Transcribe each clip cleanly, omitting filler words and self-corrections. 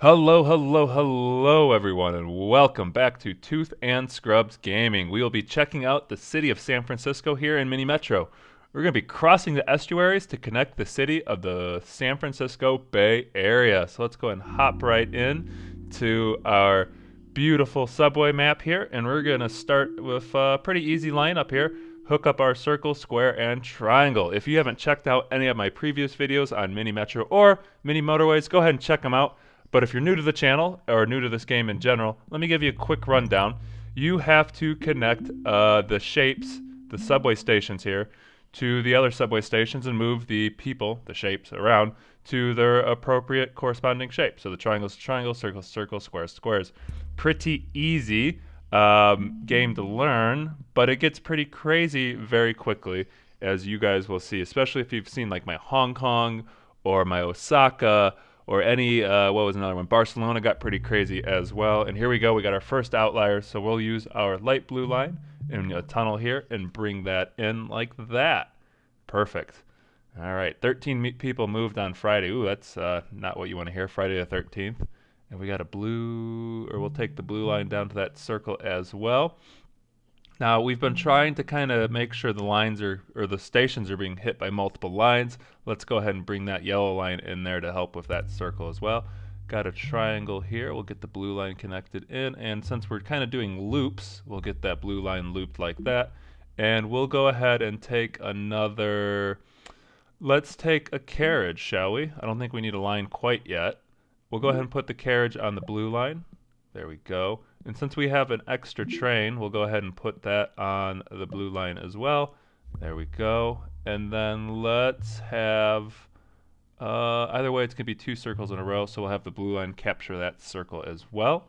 Hello, hello, hello everyone, and welcome back to Tooth and Scrubs Gaming. We will be checking out the city of San Francisco here in Mini Metro. We're going to be crossing the estuaries to connect the city of the San Francisco Bay Area. So let's go and hop right in to our beautiful subway map here, and we're going to start with a pretty easy lineup here. Hook up our circle, square, and triangle. If you haven't checked out any of my previous videos on Mini Metro or Mini Motorways, go ahead and check them out. But if you're new to the channel or new to this game in general, let me give you a quick rundown. You have to connect the shapes, the subway stations here, to the other subway stations and move the people, the shapes, around to their appropriate corresponding shape. So the triangles, triangles, circles, circles, squares, squares. Pretty easy. Game to learn, but it gets pretty crazy very quickly, as you guys will see, especially if you've seen like my Hong Kong or my Osaka or any what was another one, Barcelona got pretty crazy as well. And here we go, we got our first outlier, so we'll use our light blue line in a tunnel here and bring that in like that. Perfect. All right, 13 people moved on Friday. Ooh, that's not what you want to hear. Friday the 13th. And we got a blue, or we'll take the blue line down to that circle as well. Now we've been trying to kind of make sure the lines are, or the stations are being hit by multiple lines. Let's go ahead and bring that yellow line in there to help with that circle as well. Got a triangle here. We'll get the blue line connected in. And since we're kind of doing loops, we'll get that blue line looped like that. And we'll go ahead and take another, let's take a carriage, shall we? I don't think we need a line quite yet. We'll go ahead and put the carriage on the blue line. There we go. And since we have an extra train, we'll go ahead and put that on the blue line as well. There we go. And then let's have, either way, it's going to be two circles in a row, so we'll have the blue line capture that circle as well.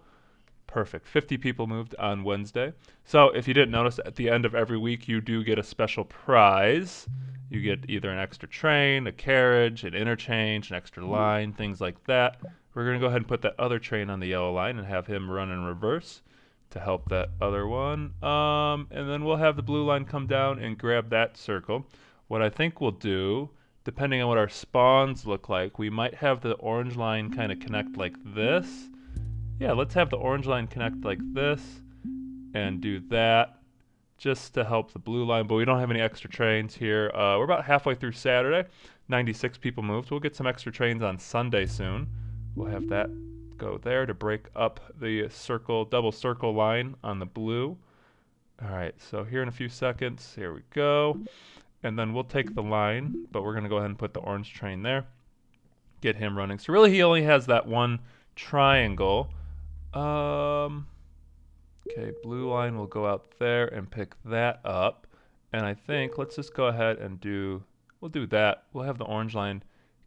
Perfect. 50 people moved on Wednesday. So if you didn't notice, at the end of every week, you do get a special prize. You get either an extra train, a carriage, an interchange, an extra line, things like that. We're going to go ahead and put that other train on the yellow line and have him run in reverse to help that other one. And then we'll have the blue line come down and grab that circle. What I think we'll do, depending on what our spawns look like, we might have the orange line kind of connect like this. Yeah, let's have the orange line connect like this and do that, just to help the blue line, but we don't have any extra trains here. We're about halfway through Saturday. 96 people moved. We'll get some extra trains on Sunday soon. We'll have that go there to break up the circle, double circle line on the blue. All right, so here in a few seconds, here we go. And then we'll take the line, but we're gonna go ahead and put the orange train there, get him running. So really he only has that one triangle. Okay, blue line will go out there and pick that up. And I think, let's just go ahead and do, we'll do that. We'll have the orange line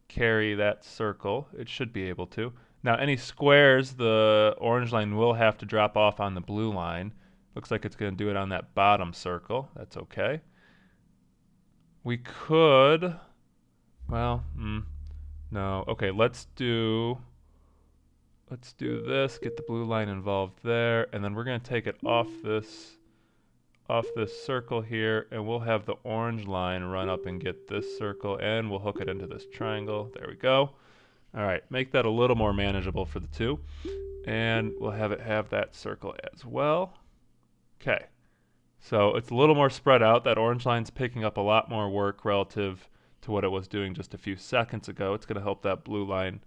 carry that circle. It should be able to. Now, any squares, the orange line will have to drop off on the blue line. Looks like it's going to do it on that bottom circle. That's okay. We could, well, no. Okay, let's do this, get the blue line involved there, and then we're going to take it off this circle here, and we'll have the orange line run up and get this circle, and we'll hook it into this triangle. There we go. All right, make that a little more manageable for the two, and we'll have it have that circle as well. Okay, so it's a little more spread out. That orange line's picking up a lot more work relative to what it was doing just a few seconds ago. It's going to help that blue line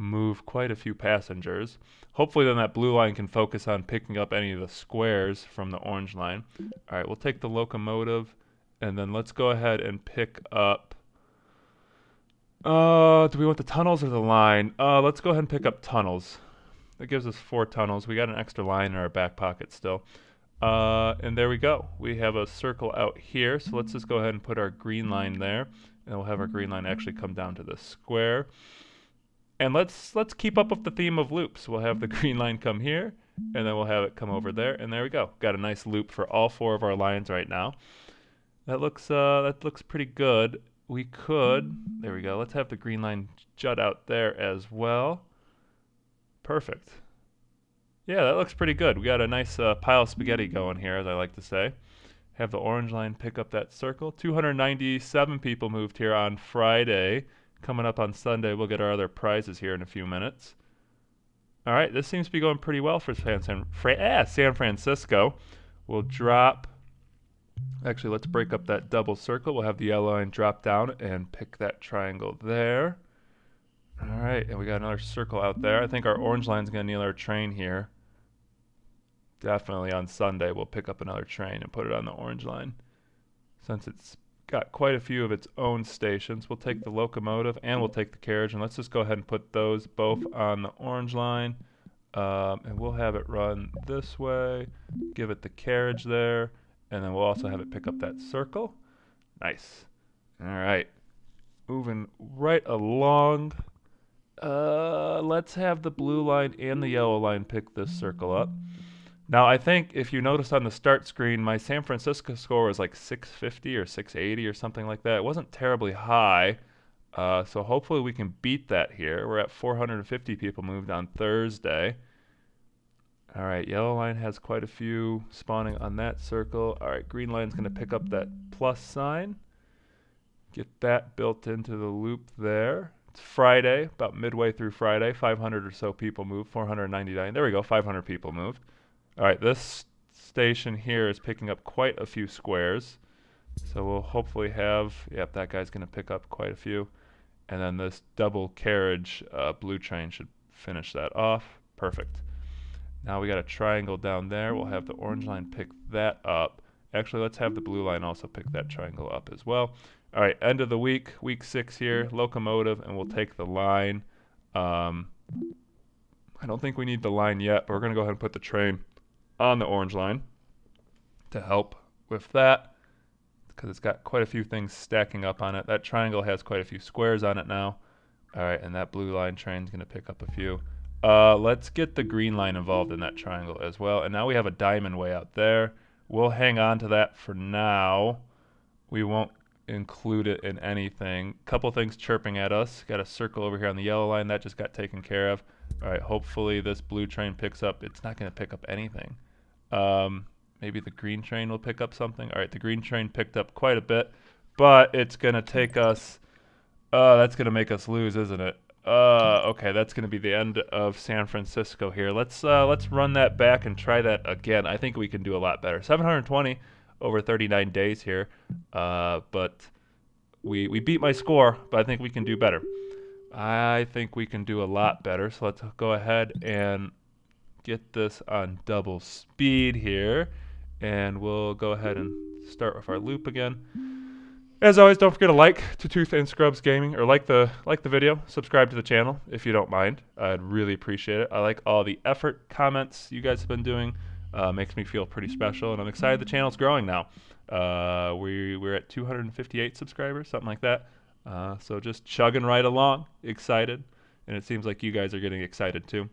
move quite a few passengers. Hopefully then that blue line can focus on picking up any of the squares from the orange line. All right, we'll take the locomotive, and then let's go ahead and pick up, do we want the tunnels or the line? Let's go ahead and pick up tunnels. That gives us 4 tunnels. We got an extra line in our back pocket still. And there we go. We have a circle out here, so let's just go ahead and put our green line there, and we'll have our green line actually come down to the square. And let's keep up with the theme of loops. We'll have the green line come here, and then we'll have it come over there, and there we go. Got a nice loop for all 4 of our lines right now. That looks pretty good. We could, there we go. Let's have the green line jut out there as well. Perfect. Yeah, that looks pretty good. We got a nice pile of spaghetti going here, as I like to say. Have the orange line pick up that circle. 297 people moved here on Friday. Coming up on Sunday, we'll get our other prizes here in a few minutes. All right, this seems to be going pretty well for San Francisco. We'll drop, actually let's break up that double circle. We'll have the yellow line drop down and pick that triangle there. All right, and we got another circle out there. I think our orange line's gonna need our train here. Definitely on Sunday, we'll pick up another train and put it on the orange line. Since it's got quite a few of its own stations, we'll take the locomotive and we'll take the carriage, and let's just go ahead and put those both on the orange line. And we'll have it run this way, give it the carriage there, and then we'll also have it pick up that circle. Nice. All right, moving right along. Let's have the blue line and the yellow line pick this circle up. Now, I think if you notice on the start screen, my San Francisco score was like 650 or 680 or something like that. It wasn't terribly high, so hopefully we can beat that here. We're at 450 people moved on Thursday. All right, yellow line has quite a few spawning on that circle. All right, green line's going to pick up that plus sign. Get that built into the loop there. It's Friday, about midway through Friday, 500 or so people moved, 499. There we go, 500 people moved. All right, this station here is picking up quite a few squares. So we'll hopefully have, yep, that guy's going to pick up quite a few. And then this double carriage blue train should finish that off. Perfect. Now we got a triangle down there. We'll have the orange line pick that up. Actually, let's have the blue line also pick that triangle up as well. All right, end of the week, week 6 here, locomotive, and we'll take the line. I don't think we need the line yet, but we're going to go ahead and put the train on the orange line to help with that, because it's got quite a few things stacking up on it. That triangle has quite a few squares on it now. All right, and that blue line train's going to pick up a few. Let's get the green line involved in that triangle as well. And now we have a diamond way out there. We'll hang on to that for now. We won't include it in anything. Couple things chirping at us. Got a circle over here on the yellow line. That just got taken care of. All right, hopefully this blue train picks up. It's not going to pick up anything. Maybe the green train will pick up something. All right, the green train picked up quite a bit, but it's going to take us, that's going to make us lose, isn't it? Okay, that's going to be the end of San Francisco here. Let's run that back and try that again. I think we can do a lot better. 720 over 39 days here, but we beat my score, but I think we can do better. I think we can do a lot better, so let's go ahead and get this on double speed here, and we'll go ahead and start with our loop again. As always, don't forget to like to Tooth and Scrubs Gaming, or like the video, subscribe to the channel if you don't mind. I'd really appreciate it. I like all the effort comments you guys have been doing. Makes me feel pretty special, and I'm excited the channel's growing now. We're at 258 subscribers, something like that. So just chugging right along, excited, and it seems like you guys are getting excited too.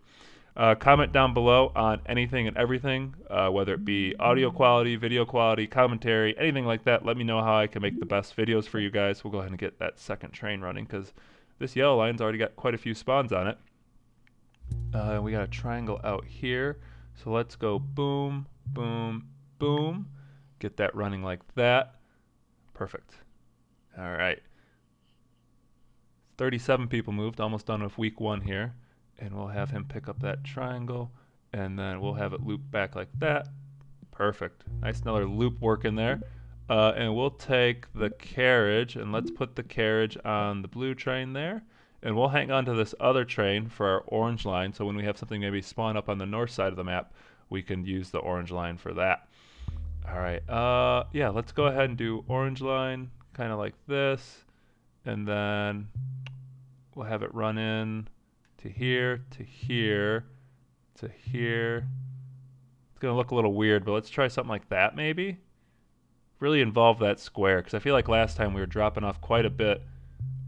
Comment down below on anything and everything, whether it be audio quality, video quality, commentary, anything like that. Let me know how I can make the best videos for you guys. We'll go ahead and get that second train running, because this yellow line's already got quite a few spawns on it. We got a triangle out here, so let's go boom, boom, boom. Get that running like that. Perfect. All right. 37 people moved, almost done with week 1 here. And we'll have him pick up that triangle, and then we'll have it loop back like that. Perfect. Nice, another loop work in there. And we'll take the carriage, and let's put the carriage on the blue train there. And we'll hang on to this other train for our orange line, so when we have something maybe spawn up on the north side of the map, we can use the orange line for that. All right, yeah, let's go ahead and do orange line, kind of like this. And then we'll have it run in to here, to here, to here. It's gonna look a little weird, but let's try something like that maybe. Really involve that square, because I feel like last time we were dropping off quite a bit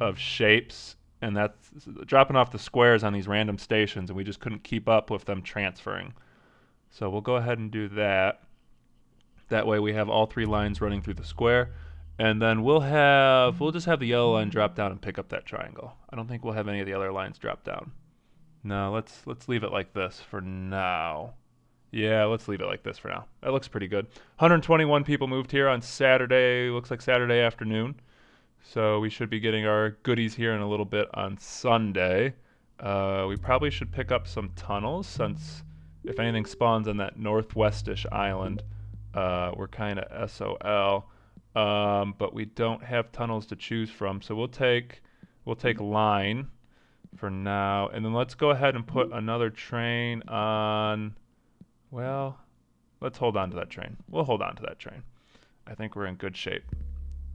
of shapes, and that's dropping off the squares on these random stations, and we just couldn't keep up with them transferring. So we'll go ahead and do that. That way we have all 3 lines running through the square. And then we'll just have the yellow line drop down and pick up that triangle. I don't think we'll have any of the other lines drop down. No, let's leave it like this for now. Yeah, let's leave it like this for now. That looks pretty good. 121 people moved here on Saturday. Looks like Saturday afternoon. So we should be getting our goodies here in a little bit on Sunday. We probably should pick up some tunnels since if anything spawns on that northwestish island, we're kind of SOL. But we don't have tunnels to choose from, so we'll take line for now, and then let's go ahead and put another train on. Well, let's hold on to that train. We'll hold on to that train. I think we're in good shape.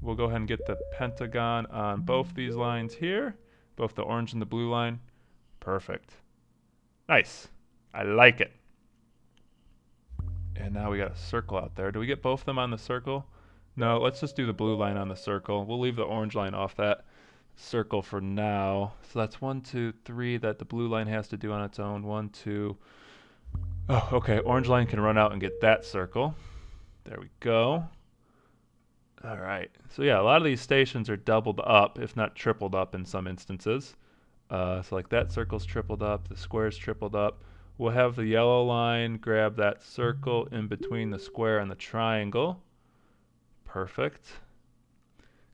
We'll go ahead and get the Pentagon on both these lines here, both the orange and the blue line. Perfect. Nice. I like it. And now we got a circle out there. Do we get both of them on the circle? No, let's just do the blue line on the circle. We'll leave the orange line off that circle for now. So that's 1, 2, 3 that the blue line has to do on its own. 1, 2. Oh, okay. Orange line can run out and get that circle. There we go. All right. So yeah, a lot of these stations are doubled up, if not tripled up in some instances. So like that circle's tripled up, the square's tripled up. We'll have the yellow line grab that circle in between the square and the triangle. Perfect.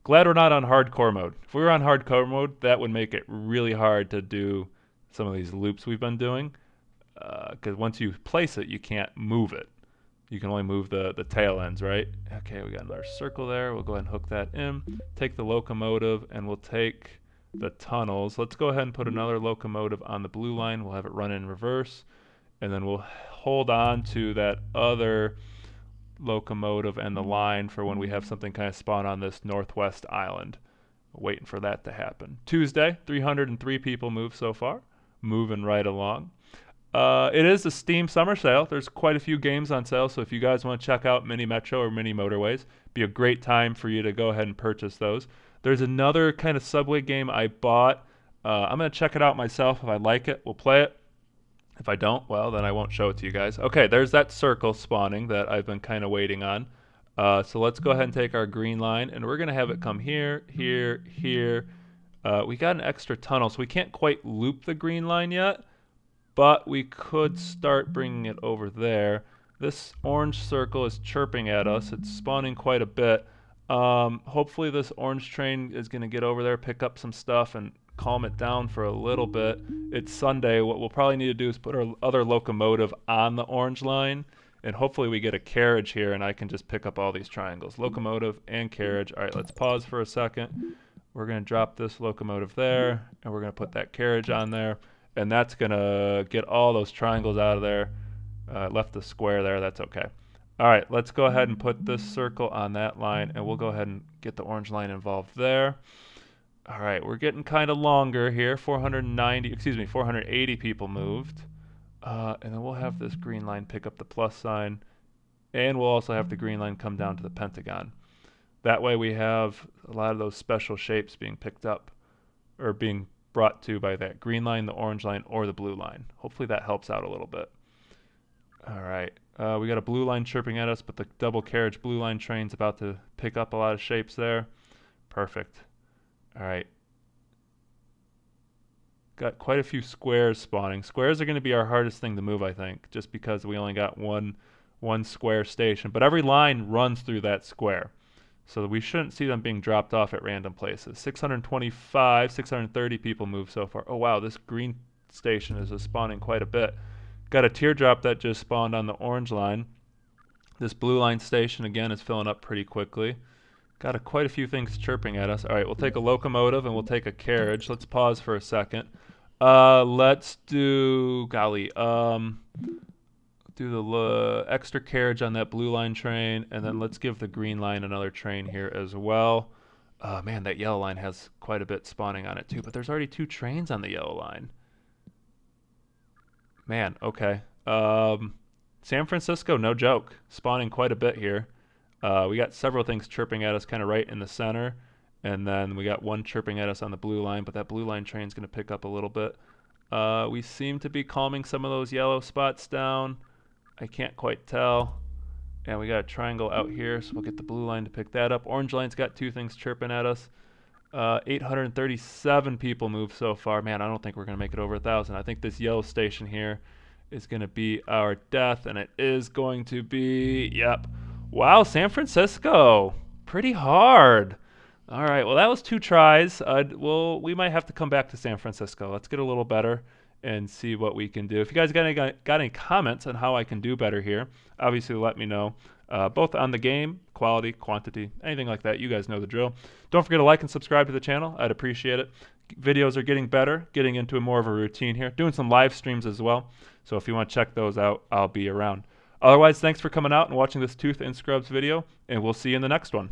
Glad we're not on hardcore mode. If we were on hardcore mode, that would make it really hard to do some of these loops we've been doing. Because once you place it, you can't move it. You can only move the tail ends, right? Okay, we got another circle there. We'll go ahead and hook that in. Take the locomotive, and we'll take the tunnels. Let's go ahead and put another locomotive on the blue line. We'll have it run in reverse. And then we'll hold on to that other locomotive and the line for when we have something kind of spawn on this northwest island. Waiting for that to happen. Tuesday, 303 people moved so far. Moving right along. It is a Steam summer sale. There's quite a few games on sale, so if you guys want to check out Mini Metro or Mini Motorways, it'd be a great time for you to go ahead and purchase those. There's another kind of subway game I bought. I'm going to check it out myself. If I like it, we'll play it. If I don't, well, then I won't show it to you guys. Okay, there's that circle spawning that I've been kind of waiting on. So let's go ahead and take our green line, and we're going to have it come here, here, here. We got an extra tunnel, so we can't quite loop the green line yet, but we could start bringing it over there. This orange circle is chirping at us. It's spawning quite a bit. Hopefully this orange train is going to get over there, pick up some stuff, and calm it down for a little bit. It's Sunday. What we'll probably need to do is put our other locomotive on the orange line, and hopefully we get a carriage here and I can just pick up all these triangles. Locomotive and carriage. All right, let's pause for a second. We're going to drop this locomotive there, and we're going to put that carriage on there, and that's going to get all those triangles out of there. Left the square there. That's okay. All right, let's go ahead and put this circle on that line, and we'll go ahead and get the orange line involved there. All right, we're getting kind of longer here. 480 people moved. And then we'll have this green line pick up the plus sign. And we'll also have the green line come down to the Pentagon. That way we have a lot of those special shapes being picked up or being brought to by that green line, the orange line, or the blue line. Hopefully that helps out a little bit. All right, we got a blue line chirping at us, but the double carriage blue line train's about to pick up a lot of shapes there. Perfect. All right, got quite a few squares spawning. Squares are going to be our hardest thing to move, I think, just because we only got one square station. But every line runs through that square, so we shouldn't see them being dropped off at random places. 630 people moved so far. Oh, wow, this green station is just spawning quite a bit. Got a teardrop that just spawned on the orange line. This blue line station, again, is filling up pretty quickly. Got quite a few things chirping at us. All right, we'll take a locomotive and we'll take a carriage. Let's pause for a second. Let's do, golly, do the extra carriage on that blue line train, and then let's give the green line another train here as well. Man, that yellow line has quite a bit spawning on it too, but there's already 2 trains on the yellow line. Man, okay. San Francisco, no joke, spawning quite a bit here. We got several things chirping at us kind of right in the center, and then we got one chirping at us on the blue line, but that blue line train's going to pick up a little bit. We seem to be calming some of those yellow spots down. I can't quite tell. And we got a triangle out here, so we'll get the blue line to pick that up. Orange line's got 2 things chirping at us. 837 people moved so far. Man, I don't think we're going to make it over 1,000. I think this yellow station here is going to be our death, and it is going to be, yep. Wow, San Francisco, pretty hard. All right, well, that was 2 tries. Well, we might have to come back to San Francisco. Let's get a little better and see what we can do. If you guys got any comments on how I can do better here, obviously let me know, both on the game, quality, quantity, anything like that. You guys know the drill. Don't forget to like and subscribe to the channel. I'd appreciate it. Videos are getting better, getting into more of a routine here, doing some live streams as well. So if you want to check those out, I'll be around. Otherwise, thanks for coming out and watching this Tooth and Scrubs video, and we'll see you in the next one.